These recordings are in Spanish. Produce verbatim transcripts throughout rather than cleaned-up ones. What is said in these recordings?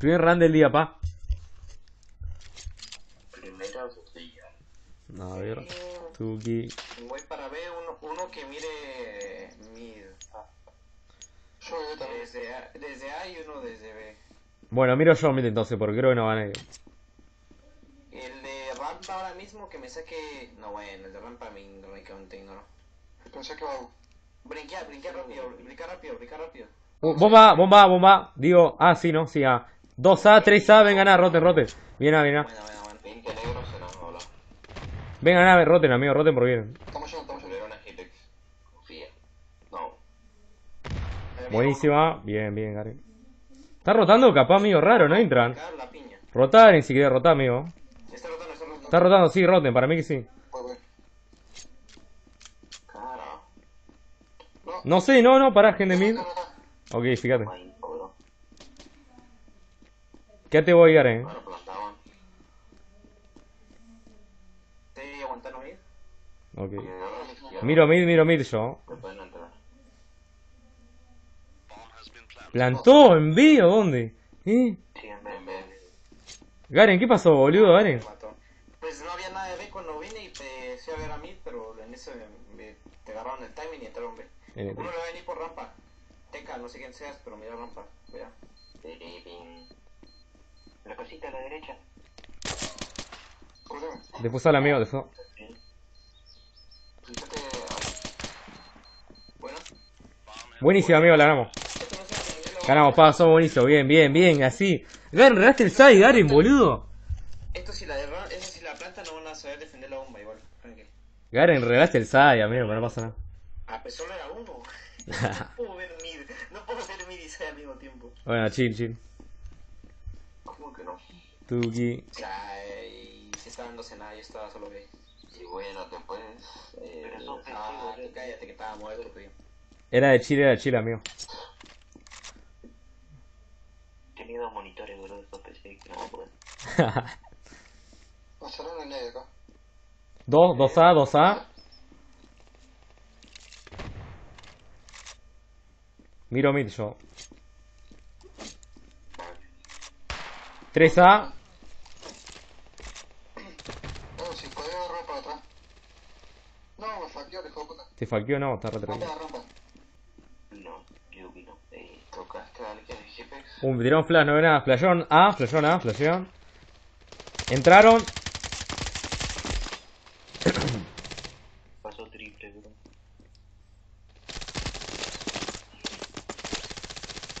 Primer run del día, pa. Primera botella. A ver, Tuki. Voy para B, uno, uno que mire mid. Yo desde A, desde A y uno desde B. Bueno, miro yo mid entonces, porque creo que no van a ir. El de rampa ahora mismo que me saque... No, bueno, el de rampa me ignoro. Pensé que va a... Brinquear, brinquear rápido, brinquear rápido, brinquear rápido. Uh, bomba, bomba, bomba. Digo, ah, sí, no, sí, ah. dos A, tres A, vengan a, roten, roten. Bien, a, bien, a. Bueno, bueno, bueno. veinte negros se nos voló. Vengan a, roten, amigo, roten por bien. Estamos yo, estamos yo. Era una Hitex. Confía. No. Buenísima. Bien, bien, Gary. Está rotando, capaz, amigo, raro, no entran. Rotar, ni siquiera rotar, amigo. Está rotando, está rotando. Está rotando, sí, roten, para mí que sí. No sé, no, no, pará, gente mid. Ok, fíjate. ¿Qué te voy a Garen? Ok. Miro mid, miro mid yo. ¿Plantó? ¿En B o dónde? ¿Eh? Garen, ¿qué pasó, boludo, Garen? Pues no había nada de B cuando vine y te fui a ver a mid, pero en eso te agarraron el timing y entraron B. Uno lo va a venir por rampa. Teca, no sé quién seas, pero mira rampa. Vea. La cosita a la derecha. Después al amigo de eso. Bueno. Buenísimo, amigo, la ganamos. Ganamos, paso, buenísimo. Bien, bien, bien, así. Garen, ganaste el side, Garen, boludo. Esto si la derra... Eso si la planta no van a saber defender la bomba igual. Tranquilo. Garen, regalaste el side, amigo, pero no pasa nada. Ah, pues solo era uno. No puedo ver mid. No puedo hacer mid y ser al mismo tiempo. Bueno, chill, chill. ¿Cómo que no? Tuki. Ay, se estaba dándose nada, yo estaba solo B. Y bueno, después. Eh, Pero eso fue ah, chido, cállate que estaba muerto, tío. Era de Chile, era de Chile, amigo. Tenía dos monitores, boludo, estos P C que no me acuerdo. Pasaron en medio acá. Dos, dos A, dos A. Miro mid yo. tres A. No, si podía agarrar para atrás. No, me faqueó, dejó puta. ¿Te faqueó no? Está retratado. No, yo vi no. Tocaste a alguien de G P X. Un tirón flash, no ve nada. Flashón A, flashón A, flashón. Entraron. Pasó triple, bro.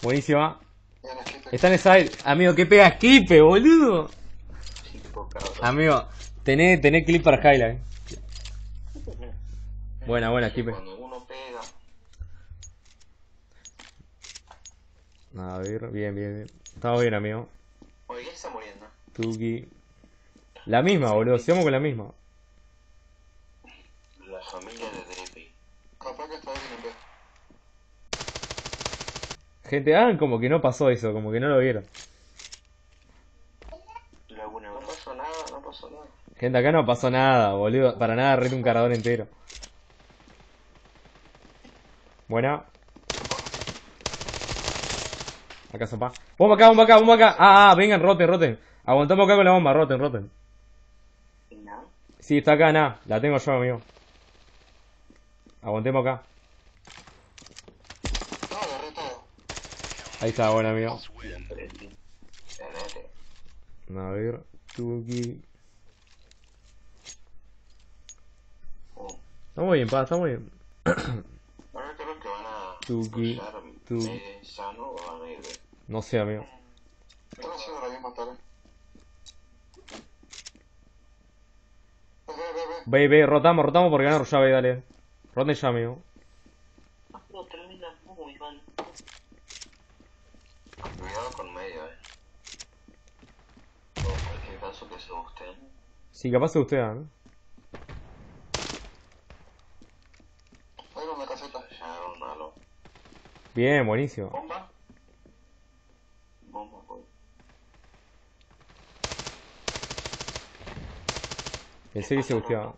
Buenísima. Está en el side. Amigo, que pega Skipe, boludo. Amigo, tenés, tenés clip para highlight. Buena, buena, Skipe. A ver, bien, bien, bien. Estamos bien, amigo. Oye, está muriendo. Tuki. La misma, boludo. Sigamos con la misma. La familia de Drepi. Capaz que está bien, amigo. Gente, ah, como que no pasó eso, como que no lo vieron. No pasó nada, no pasó nada. Gente, acá no pasó nada, boludo. Para nada, rete un cargador entero. Buena. Acá sopa. Bomba acá, bomba acá, bomba acá. Ah, ah, vengan, roten, roten. Aguantamos acá con la bomba, roten, roten. Sí, está acá, nada. La tengo yo, amigo. Aguantemos acá. Ahí está, bueno, amigo. A ver, Tuki. Está muy bien, pa, está muy bien. Ahora creo que van a Tuki. Tuki. No sé, amigo. Están haciendo la misma tarea. Ve, ve, rotamos, rotamos porque ganar ya, ve, dale. Roten ya, amigo. Cuidado con medio, eh. Por cualquier caso que se gusten. Sí, capaz se gustean, ¿eh? Hay una caseta. Ya, un halo. Bien, buenísimo. Bomba. Bomba, voy. Pensé que se gusteaba.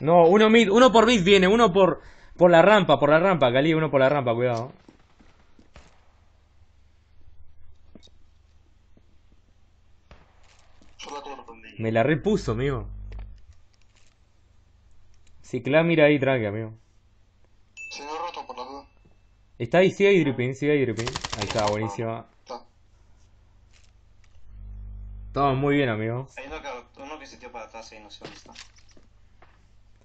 No, uno mid, uno por mid viene, uno por por la rampa, por la rampa, Cali, uno por la rampa, cuidado. Me la repuso, amigo. Ciclá, mira ahí, tranqui, amigo. Se me ha roto por la duda. Está ahí, sigue ahí dripping, sigue ahí dripping. Ahí está, buenísima. Estamos muy bien, amigo. Hay uno que, uno que se tiró para atrás y no sé dónde está.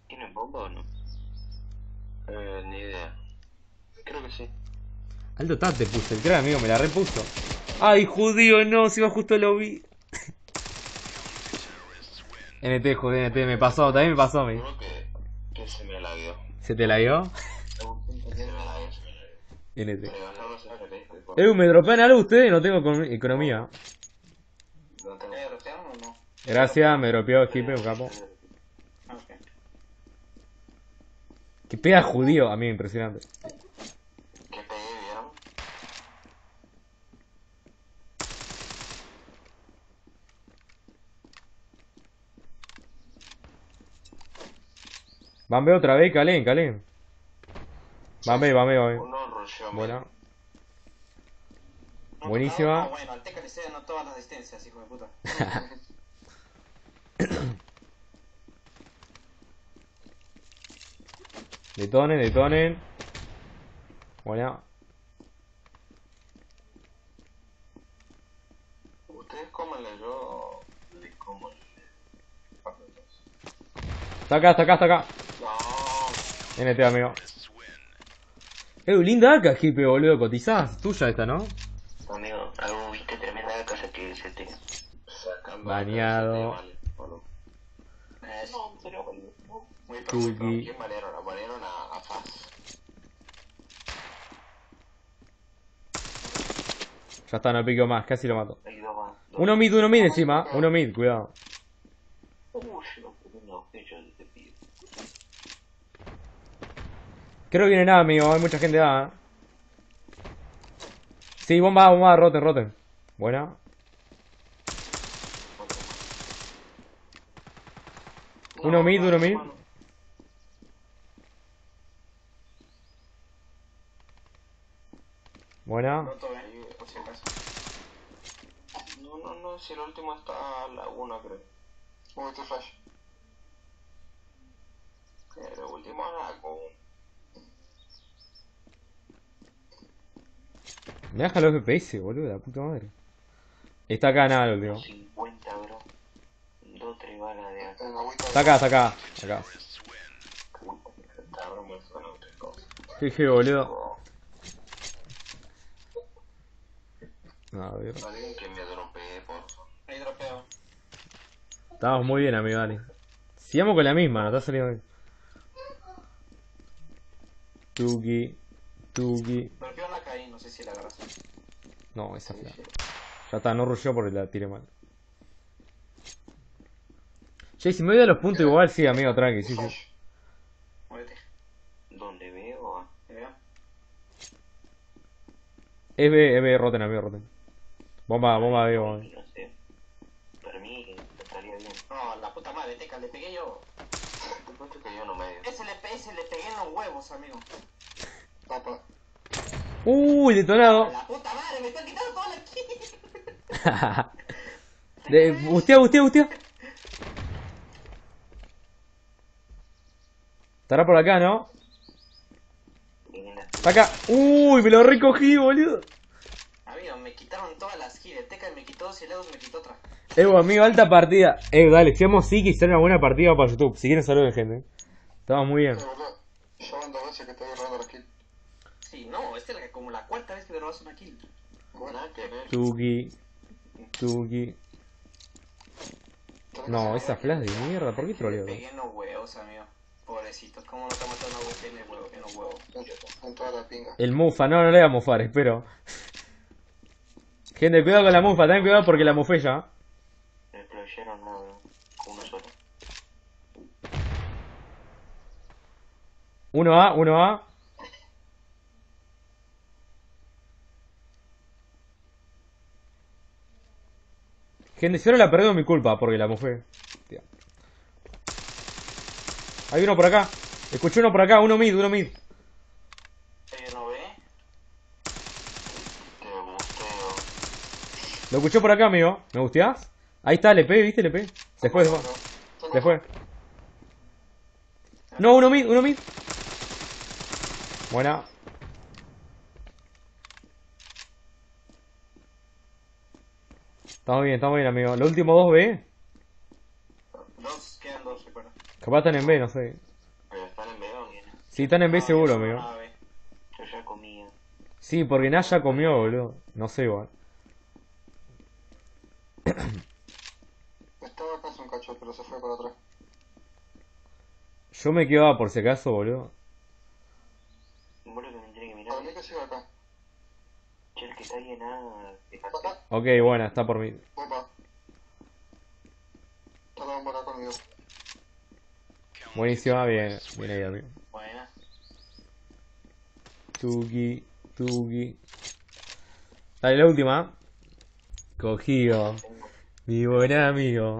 ¿Tienen bomba o no? Eh, ni idea. Creo que sí. Alto tap te puso el crack, amigo, me la repuso. Ay, judío, no, si va justo lo vi. N T, judío, N T, me pasó, también me pasó a mí. Creo que, que se me la dio. ¿Se te la dio? N T. Eh, me dropean algo ustedes, no tengo economía. Gracias, me dropeó Hipe, un capo. Okay. Que pega judío, a mí, impresionante. Que pegué, ¿vieron? Van B otra vez, Calen, Calen. Van B, van B, van B. Buena. Buenísima. Bueno, al T K L C no todas las distancias, hijo de puta. Detonen, detonen. Bueno. Ustedes cómanle, yo le como el... Está acá, está acá, está acá. No. N T, amigo. Eh, linda acá, Hipe, boludo, cotizás. Tuya esta, ¿no? Amigo, algo viste tremenda de casa que se te... Baneado. No, en serio, boludo. Muy pronto. ¿Quién banearon? Banearon a Faz. Ya está, no pico más, casi lo mato. Uno mid, uno mid encima. Uno mid, cuidado. Uy, no, no, yo te pido. Creo que viene nada, amigo. Hay mucha gente A, ¿eh? Sí, bomba, bomba, roten, roten. Buena. Uno mid, uno mid. Buena. No, no, no, si el último está a la una, creo. Uy, este flash. El último a la una. Me deja los F P S, boludo, la puta madre. Está acá, nada, lo digo. cincuenta, bro. Dos, tres balas de acá. Está acá, está acá. Acá. Jeje, boludo. No, boludo. Alguien que me dropee, por favor. Ahí dropeo. Estamos muy bien, amigo, dale. Sigamos con la misma, nos está saliendo bien. Tuki, Tuki. No sé si la agarraste. No, esa flash. Ya está, no rusheó porque la tiré mal. Che, si me voy a los puntos igual, sí, amigo, tranqui, sí, sí. Muérete. ¿Dónde veo? Es B, es B, roten, amigo, roten. Bomba, bomba, B, bomba. No sé. Para mí estaría bien. No, la puta madre, Teca, le pegué yo. Te cuento que yo no me dio. Ese le pegué, ese le pegué en los huevos, amigo. Papá. Uy, detonado. La puta madre, me están quitando toda la kill. Bustea, bustea, bustea. Estará por acá, ¿no? Está acá. Uy, me lo recogí, boludo. Amigo, me quitaron todas las kills. Teca me quitó dos y Leos me quitó otra. Evo, amigo, alta partida. Eh, dale, seamos sí que sea una buena partida para YouTube. Si quieren, saluden, gente. Estamos muy bien. Yo ando veces que estoy agarrando las kills. Sí, no, esta es como la cuarta vez que me robas una kill. Tuki, Tuki. No, esa flash de mierda, ¿por qué troleo? Pegué en los huevos, amigo. Pobrecitos, ¿cómo no te ha matado una hueca en el huevo? En los huevos. Con toda la pinga. El mufa, no, no le voy a mufar, espero. Gente, cuidado con la mufa, ten cuidado porque la mufé ya. Me exployeron nada, uno solo. Uno A, uno A. Gente, si ahora la perdí, mi culpa, porque la mufé. Hay uno por acá. Escuché uno por acá, uno mid, uno mid. ¿No ve? Te busteo. Lo escuché por acá, amigo. ¿Me busteás? Ahí está, le pegué, ¿viste? Le pegué. Se fue, se fue. Se fue. No, uno mid, uno mid. Buena. Estamos bien, estamos bien, amigo. Los últimos dos B. Dos, quedan dos, recuerda. Capaz están en B, no sé. ¿Están en B o bien? Sí, están en B seguro, amigo. Yo ya comí. Sí, porque Naya comió, boludo. No sé, igual. Estaba acá un cacho, pero se fue para atrás. Yo me quedaba por si acaso, boludo. Boludo, que me tiene que mirar. Para mí que se va acá. Che, el que está ahí en A. Ok, buena, está por mí. Opa. Está la bomba conmigo. Buenísima, bien, bien ahí, amigo. Buena. Tuki, tuki. Dale, la última. Cogido. Mi buen amigo.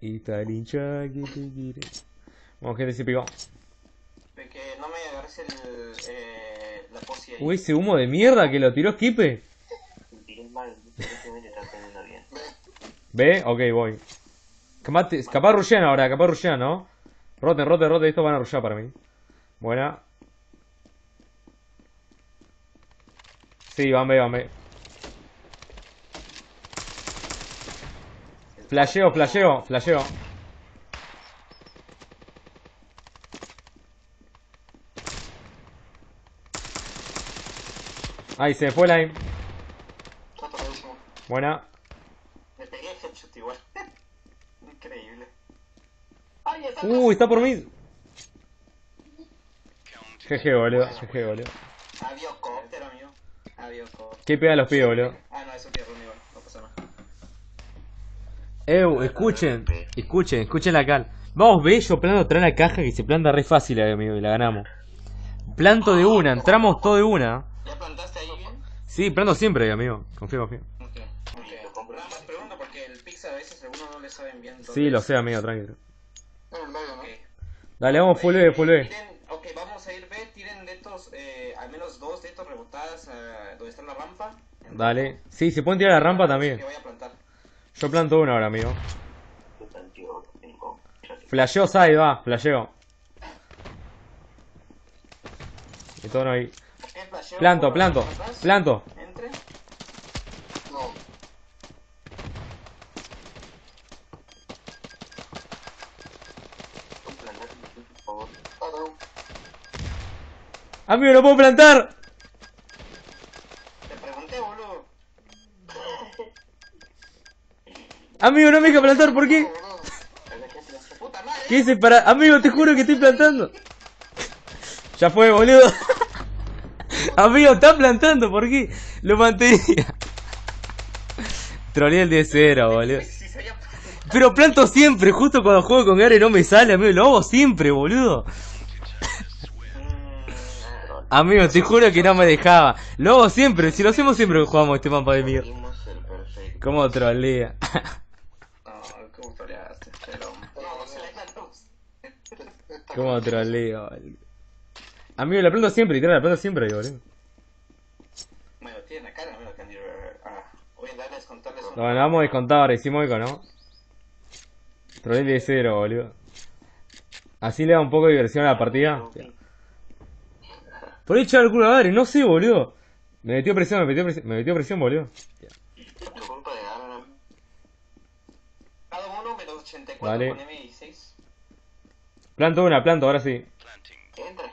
Y tarincha que te quiere. Vamos, gente, se picó. Que no me agarres el, eh, la posi ahí. Uy, ese humo de mierda que lo tiró Esquipe. Mal, bien. ¿Ve? Ok, voy. Capaz, capaz rushean ahora, capaz rushean, ¿no? Roten, roten, roten, estos van a rushear para mí. Buena. Sí, van B, van B. Flasheo, flasheo, flasheo. Ahí se fue Lime. Buena. Me pegué headshot igual. Increíble. Ay, está uh, está por mí. G G, boludo. G G, boludo. Adiós, cóptero, amigo. Adiós, cóptero. ¿Qué pega a los pies, boludo? Ah, no, eso pierde un igual. No pasa nada. Ew, escuchen. Escuchen, escuchen la cal. Vamos, ve, yo planto trae la caja que se planta re fácil, amigo, y la ganamos. Planto de una, entramos todo de una. ¿Ya plantaste ahí bien? Sí, planto siempre, amigo. Confío, confío. Sí, lo sé, amigo, tranquilo. Okay. Dale, vamos full B, full B. Ok, vamos a ir B, tiren de estos, eh, al menos dos de estos rebotadas eh, donde está la rampa. Entonces, dale, sí, se pueden tirar la rampa también. Que voy a plantar. Yo planto una ahora, amigo. Flasheo side, va, flasheo. Y todo no hay. Planto, planto, planto. Amigo, no puedo plantar. Te pregunté, boludo. Amigo, no me deja plantar, ¿por qué? ¿Qué hice para...? Amigo, te juro que estoy plantando. Ya fue, boludo. Amigo, está plantando, ¿por qué? Lo mantenía. Troleé el diez cero, boludo. Pero planto siempre, justo cuando juego con Gary no me sale, amigo. Lo hago siempre, boludo. Amigo, te juro que no me dejaba. Lo hago siempre, si lo hacemos siempre que jugamos este mapa de mierda. ¿Cómo trolea? ¿Cómo troleaste? ¿Cómo troleo? Amigo, la planta siempre, literal, la planta siempre ahí, boludo. Bueno, tienen la cara, amigo, Candy. Voy a darles contarles. Bueno, vamos a descontar ahora, hicimos eco, ¿no? Trolea de cero, boludo. Así le da un poco de diversión a la partida. Por ahí echaba el culo a Gary, no sé, boludo. Me metió presión, me metió presión, me metió presión, boludo. Tu culpa de Gary. Cada uno menos ochenta y cuatro con M dieciséis. Planto una, planto, ahora sí. Entra,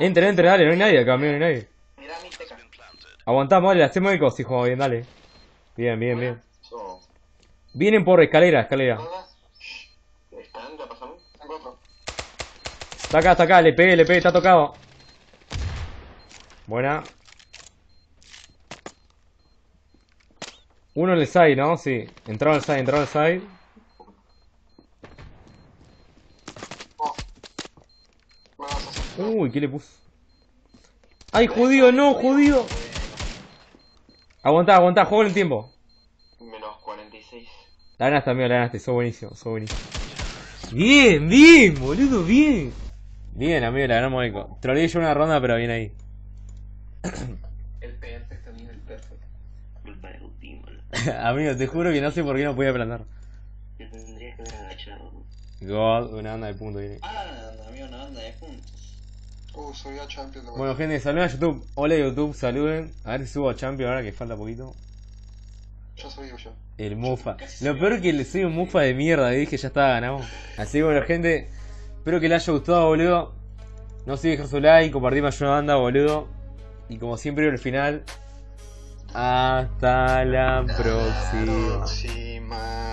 entra, entra, dale, no hay nadie acá, amigo, no hay nadie. Mirá mi teca. Aguantamos, dale, hacemos eco, si jugamos bien, dale. Bien, bien, bien. Vienen por escalera, escalera. ¿Están? ¿La pasamos? Está acá, está acá, le pegué, le pegué, está tocado. Buena. Uno en el side, ¿no? Sí. Entraron al side, entraron al side. Uy, ¿qué le puse? ¡Ay, judío! ¡No, judío! Aguantá, aguantá. Juego en el tiempo. Menos cuarenta y seis. La ganaste, amigo, la ganaste. Sos buenísimo, sos buenísimo. Bien, bien, boludo, bien. Bien, amigo, la ganamos eco. Troleé yo una ronda, pero bien ahí. El perfecto, amigo, el perfecto. Culpa de Guti, boludo. Amigo, te juro que no sé por qué no podía planar. Te tendrías que haber agachado. God, una banda de puntos viene. Ah, amigo, una banda de puntos. Uh, soy a Champion. Bueno, bueno, gente, saluden a YouTube. Hola, YouTube, saluden. A ver si subo a Champion ahora que falta poquito. Yo soy yo. El Mufa. Lo peor que soy un Mufa de mierda. Y dije, ya está, ganamos. Así que bueno, gente. Espero que les haya gustado, boludo. No se dejen su like, compartirme a una banda, boludo. Y como siempre, al final. Hasta la próxima.